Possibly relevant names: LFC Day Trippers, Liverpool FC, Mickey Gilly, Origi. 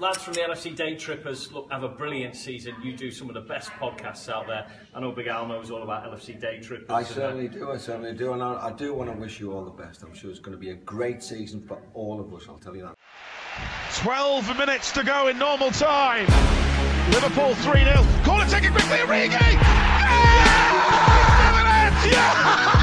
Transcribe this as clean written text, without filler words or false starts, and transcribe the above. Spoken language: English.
Lads from the LFC Day Trippers, look, have a brilliant season. You do some of the best podcasts out there. I know Big Al knows all about LFC Day Trippers. I certainly do. And I do want to wish you all the best. I'm sure it's going to be a great season for all of us, I'll tell you that. 12 minutes to go in normal time. Liverpool 3-0. Corner taken quickly, Origi! Yeah!